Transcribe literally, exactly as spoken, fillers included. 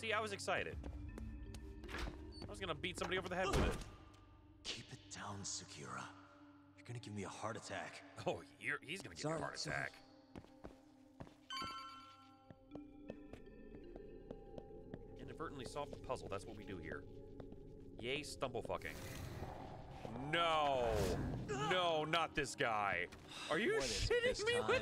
See, I was excited. I was gonna beat somebody over the head with it. Keep it down, Sakura. You're gonna give me a heart attack. Oh, you're, he's gonna give me a heart attack. Inadvertently solved the puzzle. That's what we do here. Yay, stumble fucking. No, no, not this guy. Are you shitting me with